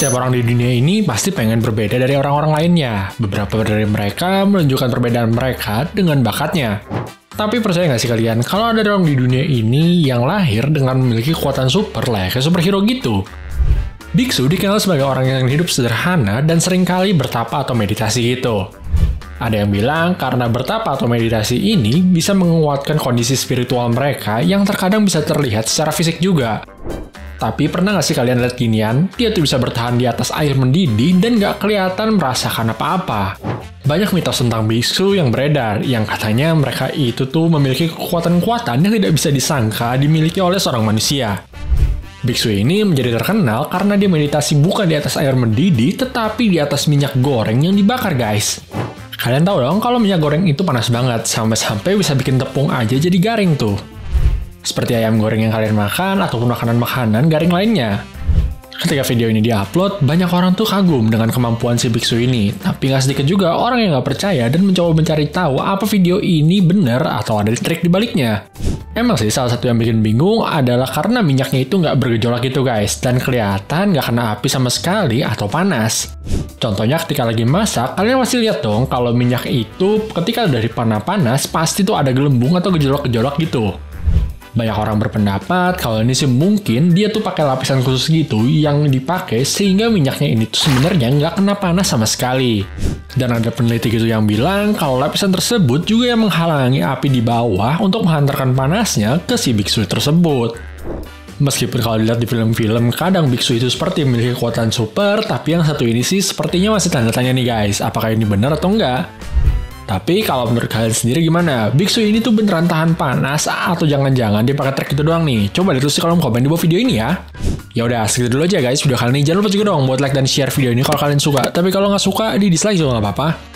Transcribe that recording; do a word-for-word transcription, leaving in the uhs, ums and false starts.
Setiap orang di dunia ini pasti pengen berbeda dari orang-orang lainnya. Beberapa dari mereka menunjukkan perbedaan mereka dengan bakatnya. Tapi percaya nggak sih kalian, kalau ada orang di dunia ini yang lahir dengan memiliki kekuatan super layaknya superhero gitu? Biksu dikenal sebagai orang yang hidup sederhana dan seringkali bertapa atau meditasi gitu. Ada yang bilang karena bertapa atau meditasi ini bisa menguatkan kondisi spiritual mereka yang terkadang bisa terlihat secara fisik juga. Tapi pernah nggak sih kalian lihat ginian? Dia tuh bisa bertahan di atas air mendidih dan nggak kelihatan merasakan apa-apa. Banyak mitos tentang biksu yang beredar, yang katanya mereka itu tuh memiliki kekuatan-kekuatan yang tidak bisa disangka dimiliki oleh seorang manusia. Biksu ini menjadi terkenal karena dia meditasi bukan di atas air mendidih, tetapi di atas minyak goreng yang dibakar, guys. Kalian tahu dong kalau minyak goreng itu panas banget, sampai-sampai bisa bikin tepung aja jadi garing tuh. Seperti ayam goreng yang kalian makan, ataupun makanan-makanan garing lainnya. Ketika video ini diupload, banyak orang tuh kagum dengan kemampuan si biksu ini. Tapi nggak sedikit juga orang yang nggak percaya dan mencoba mencari tahu apa video ini benar atau ada trik di baliknya. Emang sih salah satu yang bikin bingung adalah karena minyaknya itu nggak bergejolak gitu guys, dan kelihatan nggak kena api sama sekali atau panas. Contohnya ketika lagi masak, kalian pasti lihat dong kalau minyak itu ketika dari panas-panas pasti tuh ada gelembung atau gejolak-gejolak gitu. Banyak orang berpendapat kalau ini sih mungkin dia tuh pakai lapisan khusus gitu yang dipakai sehingga minyaknya ini tuh sebenarnya nggak kena panas sama sekali. Dan ada peneliti gitu yang bilang kalau lapisan tersebut juga yang menghalangi api di bawah untuk menghantarkan panasnya ke si biksu tersebut. Meskipun kalau dilihat di film-film, kadang biksu itu seperti memiliki kekuatan super, tapi yang satu ini sih sepertinya masih tanda tanya nih guys, apakah ini benar atau enggak? Tapi kalau menurut kalian sendiri gimana? Biksu ini tuh beneran tahan panas atau jangan-jangan dia pakai trik itu doang nih? Coba ditulis di kolom komen di bawah video ini ya. Ya udah, segitu dulu aja guys video kali ini. Jangan lupa juga dong buat like dan share video ini kalau kalian suka. Tapi kalau nggak suka, di dislike juga nggak apa-apa.